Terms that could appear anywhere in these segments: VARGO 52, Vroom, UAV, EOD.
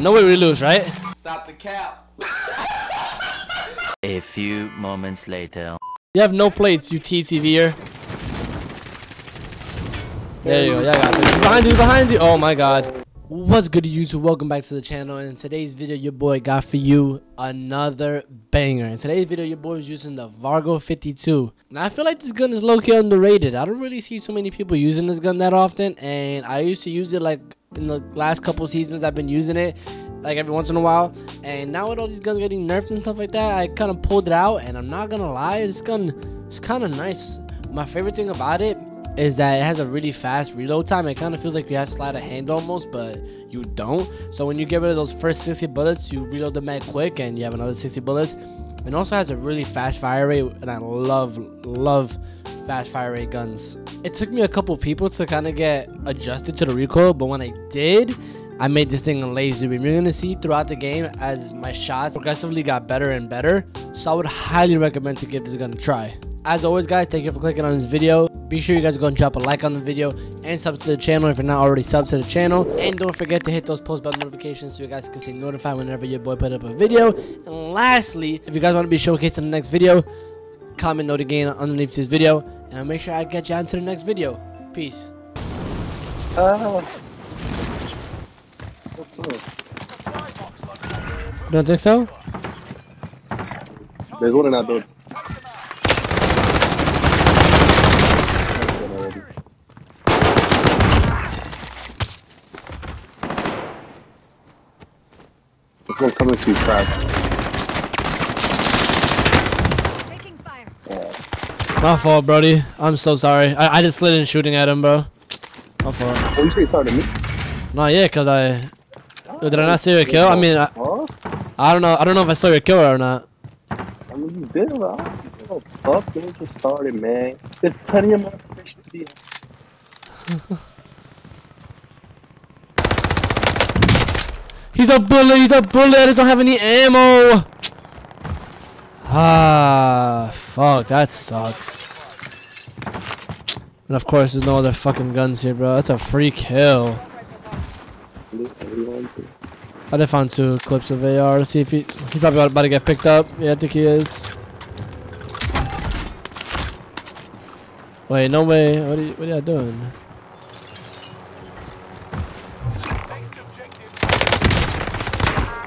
No way we lose, right? Stop the cap. A few moments later. You have no plates, you TCVer. There you go, yeah, I got it. Behind you, behind you. Oh my god. What's good, YouTube? Welcome back to the channel. And in today's video, your boy got for you another banger. In today's video, your boy is using the VARGO 52. Now, I feel like this gun is low-key underrated. I don't really see so many people using this gun that often. And I used to use it, like, in the last couple seasons I've been using it, like, every once in a while. And now with all these guns getting nerfed and stuff like that, I kind of pulled it out. And I'm not going to lie, this gun is kind of nice. My favorite thing about it is that it has a really fast reload time. It kind of feels like you have slide of hand almost, but you don't. So when you get rid of those first 60 bullets, you reload the mag quick and you have another 60 bullets. And also has a really fast fire rate, and I love fast fire rate guns. It took me a couple people to kind of get adjusted to the recoil, but when I did, I made this thing a lazy beam. You're gonna see throughout the game as my shots progressively got better and better. So I would highly recommend to give this gun a try. As always, guys, thank you for clicking on this video. Be sure you guys go and drop a like on the video and sub to the channel if you're not already subbed to the channel. And don't forget to hit those post bell notifications so you guys can stay notified whenever your boy put up a video. And lastly, if you guys want to be showcased in the next video, comment note again underneath this video, and I'll make sure I get you on to the next video. Peace. You don't think so? There's one in that build. This one's coming to you, Crab. Yeah. My fault, Brody. I'm so sorry. I just slid in shooting at him, bro. My fault. Oh, you say it's hard to me? No, yeah, cause I... Did I not see your kill? I mean, I don't know. I don't know if I saw your kill or not. I mean, you did, bro. Oh, fuck, it just started, man. There's plenty of motivation to see. He's a bullet, he's a bullet, I don't have any ammo. Ah, fuck, that sucks. And of course, there's no other fucking guns here, bro. That's a free kill. I just found two clips of AR. Let's see if he's probably about to get picked up. Yeah, I think he is. Wait, no way. What are you doing?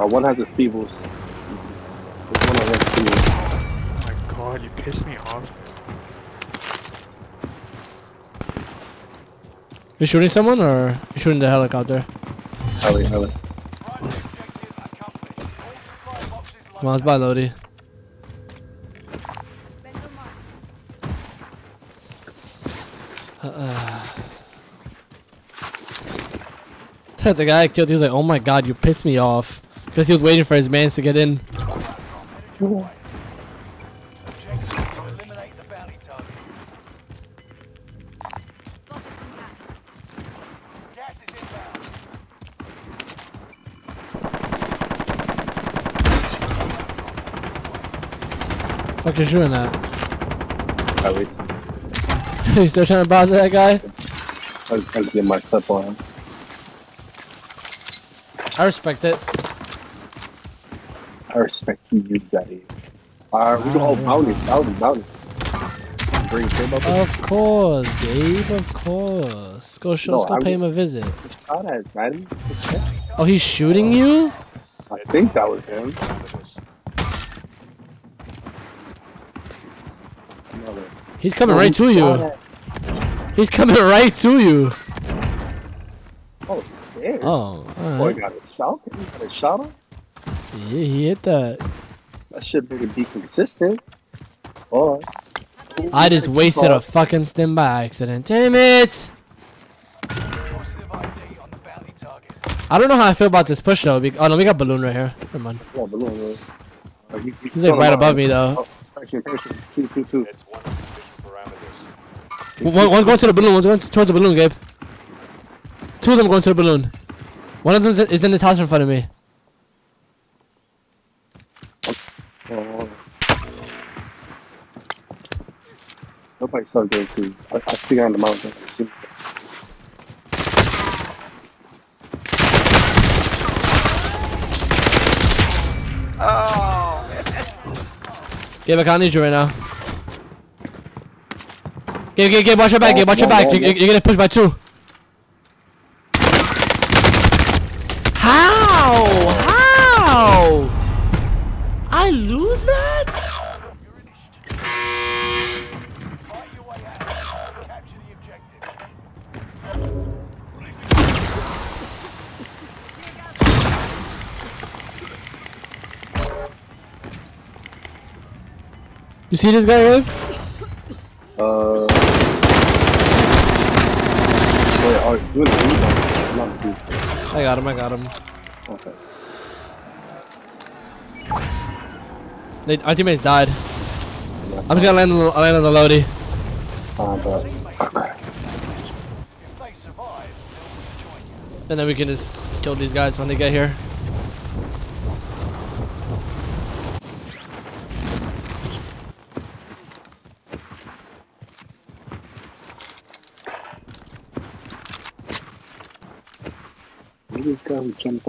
One has a speed boost. Oh my god, you pissed me off. You shooting someone or you shooting the helicopter? Heli. Come on, it's by Lodi. The guy I killed, he was like, oh my god, you pissed me off. Because he was waiting for his mans to get in. Ooh. Fuck you shooting at? You still trying to bother that guy? I was trying to get my clip on him. I respect it. I respect you use that. Alright, we go all bounty. Of course, Gabe, of course. Go show, let's go pay him a visit. Oh, he's shooting you? I think that was him. He's coming right to you. He's coming right to you. Oh, damn. Oh, alright. Boy, got a shot? Got a shot? Yeah, he hit that. That should be consistent. Oh. I just wasted a fucking stim by accident. Damn it! I don't know how I feel about this push though. Oh no, we got Balloon right here. Never mind. Yeah, Balloon, right? He's like right above me though. Two. One's going to the balloon. One's going towards the balloon, Gabe. Two of them going to the balloon. One of them is in this house in front of me. Nobody's so good too. I see on the mountain. Gabe, I can't need you right now. Gabe, watch your back, Gabe, watch your back. You're gonna push by two. How? How? I lose that? You see this guy, Gabe? I got him. Okay. Our teammates died. I'm just gonna land on the loadie. And then we can just kill these guys when they get here.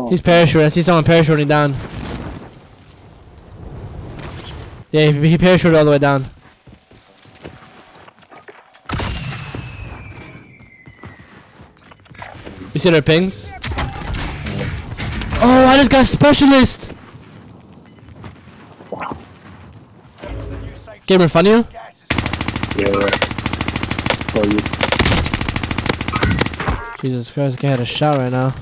He's parachuting. I see someone parachuting down. Yeah, he parachuted all the way down. You see their pings? Oh, I just got a specialist! Wow. Gamer, in front of you? Yeah. For you. Jesus Christ, I can't have a shot right now.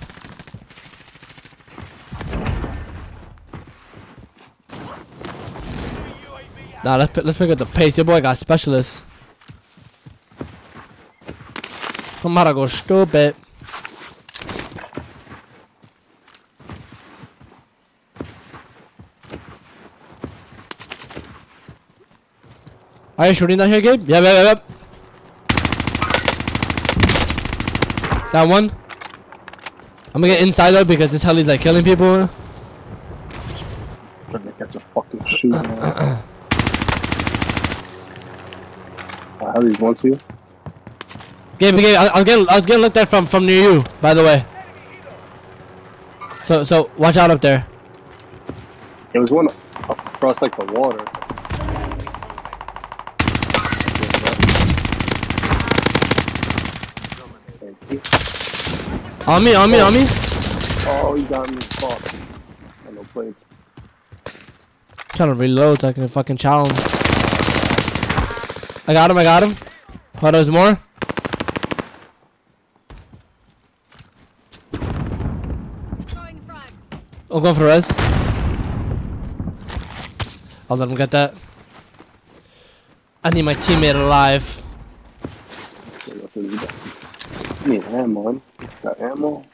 Nah, let's pick up the pace. Your boy got specialists. I'm about to go stupid. Are you shooting down here, Gabe? Yep. That one. I'm gonna get inside though because this heli's like killing people. Trying to catch a fucking shoot. How do you want to? Gabe, I was getting looked at from near you, by the way. So watch out up there. There was one across like the water. On me. Oh, you got me. Fuck. No plates. Trying to reload so I can fucking chow him. I got him. Oh, there's more. I'll go for the res. I'll let him get that. I need my teammate alive. Need ammo. Got ammo.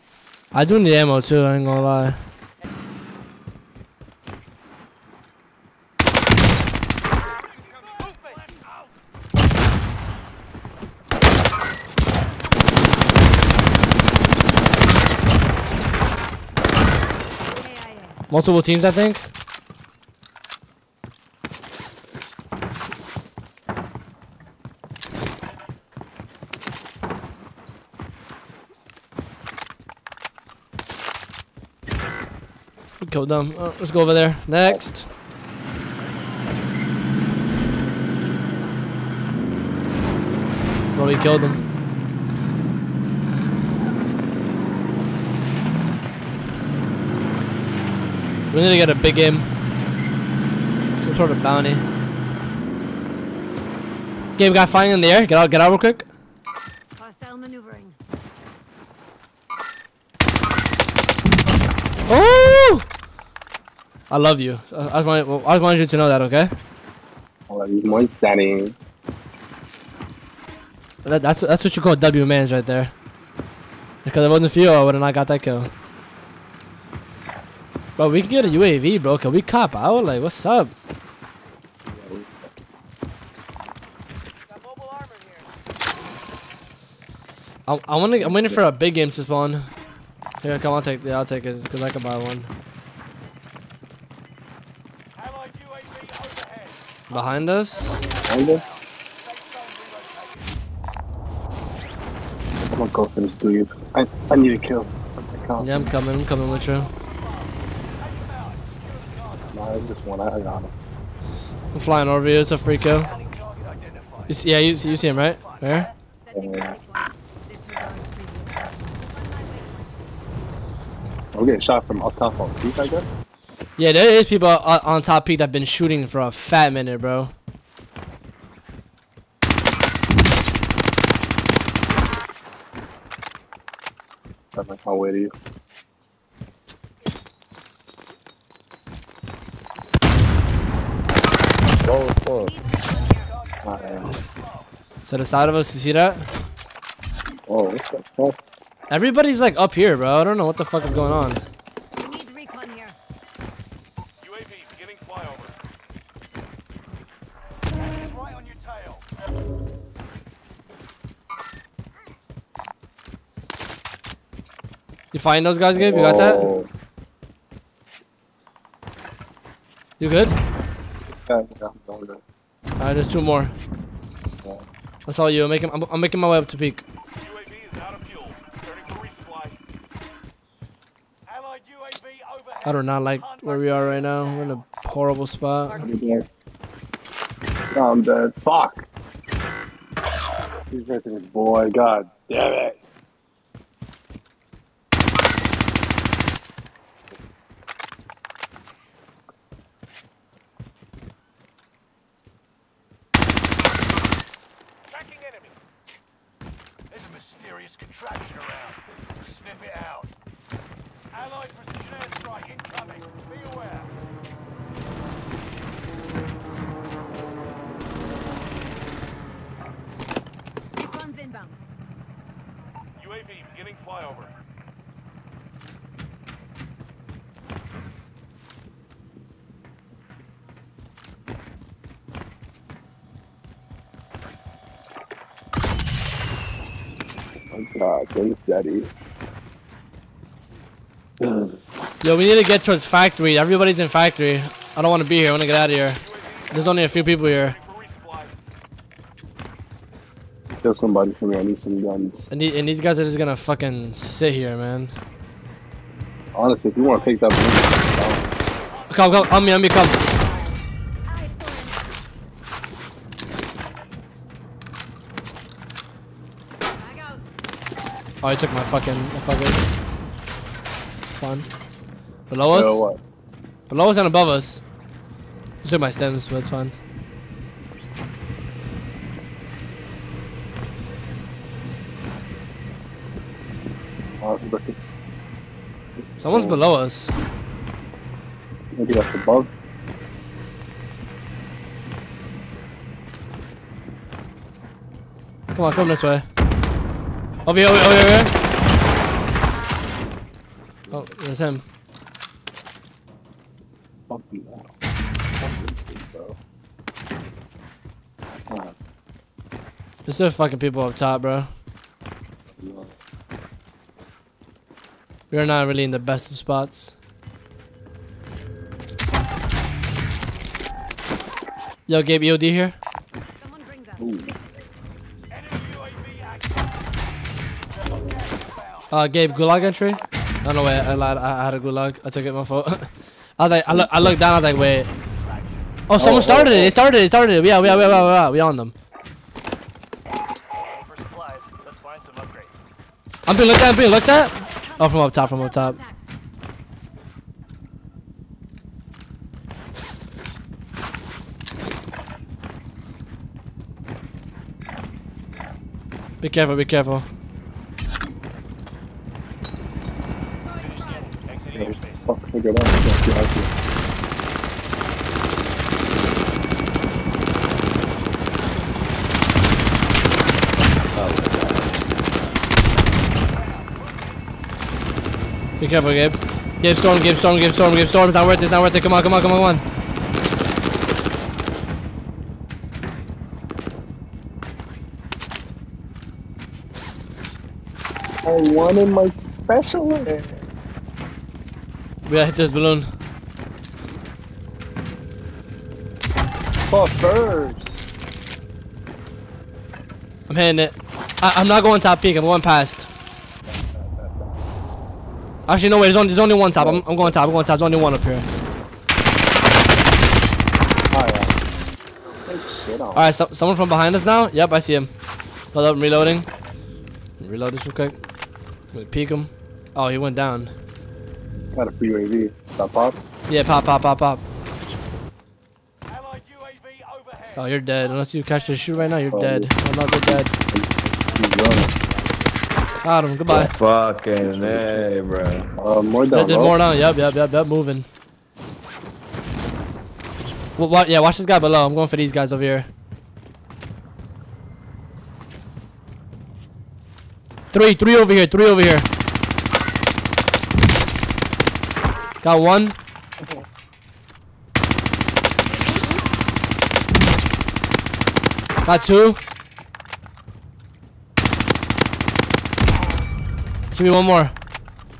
I do need ammo too, I ain't gonna lie. Multiple teams, I think. We killed them. Let's go over there. Next. Well, we killed them. We need to get a big game. Some sort of bounty. Gabe got flying in the air. Get out real quick. Hostile maneuvering. Oh! I love you. I just wanted you to know that, okay? I love you more than that's what you call W mans right there. Because it wasn't for you, I would have not got that kill. Bro, we can get a UAV, bro. Can we cop out? Like, what's up? Got mobile armor here. I'm waiting for a big game to spawn. Here, come on, I'll take it because I can buy one. Behind us. Come on, go finish, dude. I need a kill. Yeah, I'm coming with you. This one, I got him. I'm flying over you. It's a freako. Yeah, you see him, right? Where? I'm getting shot from up top on peak, I guess. Yeah, there is people on top peak that have been shooting for a fat minute, bro. That's like my way to you. Whoa, whoa. So the side of us, you see that? Oh, what's that fuck? Everybody's like up here, bro. I don't know what the fuck is going on. We need recon here. UAV beginning flyover. This is right on your tail. You find those guys, Gabe? You got that? You good? Yeah, I'm good. Alright, there's two more. Yeah. That's all you. I'm making my way up to peak. I do not like where we are right now. We're in a horrible spot. I'm dead. Fuck. He's missing his boy. God damn it. Tracking enemy. There's a mysterious contraption around. Sniff it out. Allied precision airstrike incoming. Be aware. Recon's inbound. UAV beginning flyover. Oh God, they're steady. Yo, we need to get towards factory. Everybody's in factory. I don't want to be here. I want to get out of here. There's only a few people here. Kill somebody for me. I need some guns. And these guys are just gonna fucking sit here, man. Honestly, if you want to take that one, come on me, come. Oh, I took my fucking. Fun. Below us? Yo, what? Below us and above us. I took my stems, but it's fine. Someone's below us. Maybe that's above. Come on, come this way. Over here. Oh, there's him. Fuck you, bro. There's still fucking people up top, bro. We're not really in the best of spots. Yo, Gabe, EOD here? Someone brings up. Gabe, gulag entry? I don't know where I lied. I had a gulag. I took it, my fault. I was like, I looked down. I was like, wait. Oh, someone started it. They started it. Yeah. We on them. I'm being looked at. Oh, from up top. Be careful. Be careful, Gabe. Gabe storm. It's not worth it. Come on. I wanted my special. We gotta hit this balloon. Fuck birds. I'm hitting it. I'm not going top peak. I'm going past. Actually, no way. There's only one top. I'm going top. There's only one up here. Oh, yeah. Alright, so someone from behind us now? Yep, I see him. Hold up, I'm reloading. Reload this real quick. I'm gonna peek him. Oh, he went down. Got a free UAV. That pop? Yeah, pop. Oh, you're dead. Unless you catch the shoot right now, you're dead. I'm not dead. Got him. Goodbye. Fucking A, bro. More down. Did more down. Yep. Moving. Well, what? Yeah, watch this guy below. I'm going for these guys over here. 3 over here. 3 over here. Got one. Got two. Give me one more.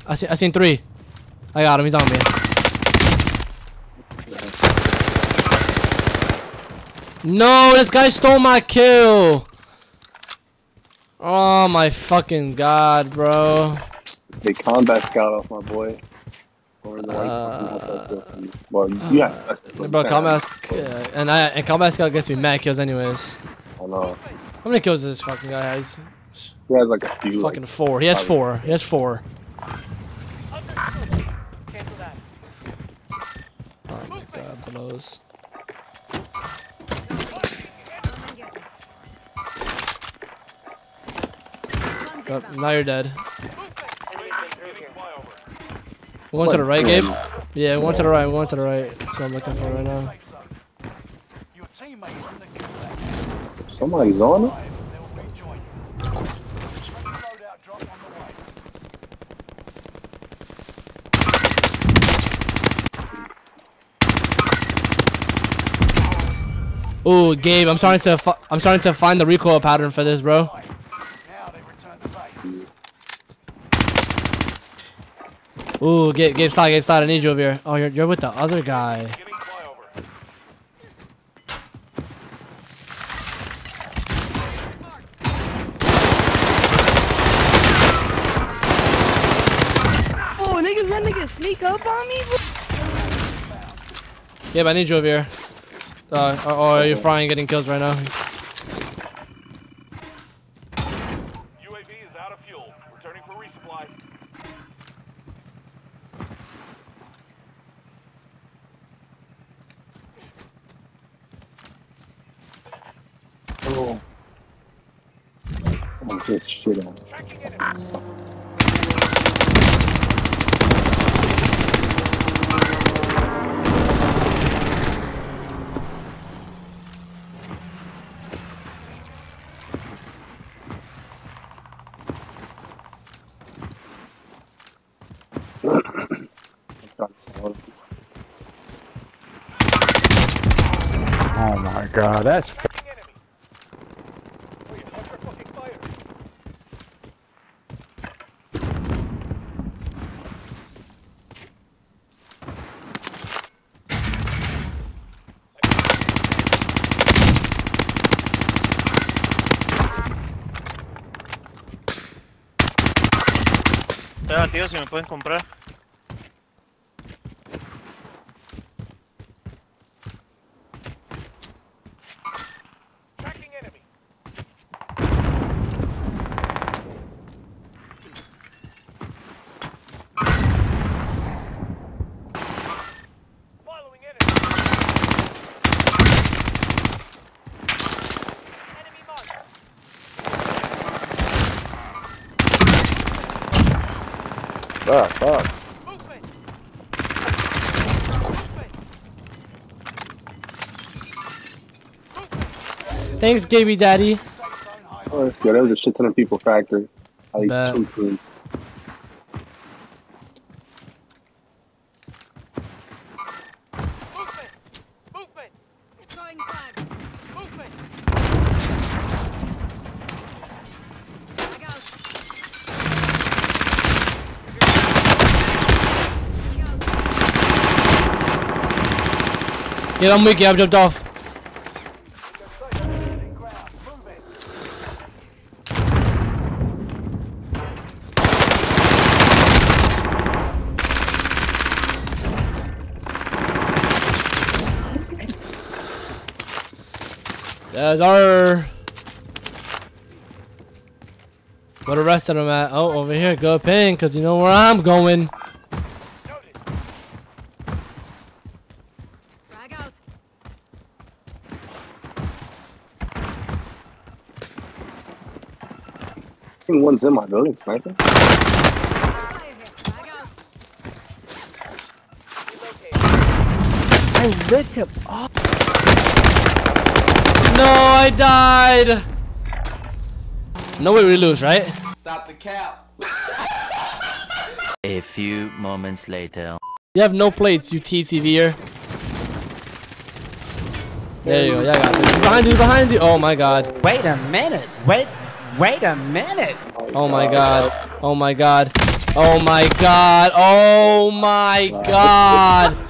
I seen 3. I got him. He's on me. No, this guy stole my kill. Oh my fucking god, bro. They combat scout off my boy. Or the bro, combat and combat scout gets me mad kills anyways. I know. How many kills does this fucking guy has? He has like a few. Fucking like 4. He has 4. He has 4. Oh my god, blows. Oh, now you're dead. We going to the right, Gabe? Yeah, we going to the right. We going to the right. That's what I'm looking for right now. Somebody's on it? Ooh, Gabe, I'm starting to find the recoil pattern for this, bro. Ooh, Gabe, stop, I need you over here. Oh, you're with the other guy. Oh, niggas, that nigga sneak up on me? Gabe, I need you over here. Oh, you're frying getting kills right now. UAV is out of fuel. Returning for resupply. Oh. I'm getting shit on. Oh my god, that's tío, si me pueden comprar. Fuck. Thanks, Gaby Daddy. Oh, that's good. That was a shit ton of people factory. At least 2 teams. Yeah, I'm weak. Yeah, I've jumped off. There's our... Where the rest of them at? Oh, over here. Good ping, because you know where I'm going. I think one's in my building, sniper. I lit him off. No, I died. No way we lose, right? Stop the cap. A few moments later. You have no plates, you TCVer. There you go. Yeah, I got this. Behind you, behind you. Oh my God. Wait a minute. Wait a minute! Oh my God! Oh my God! Oh my God! Oh my God!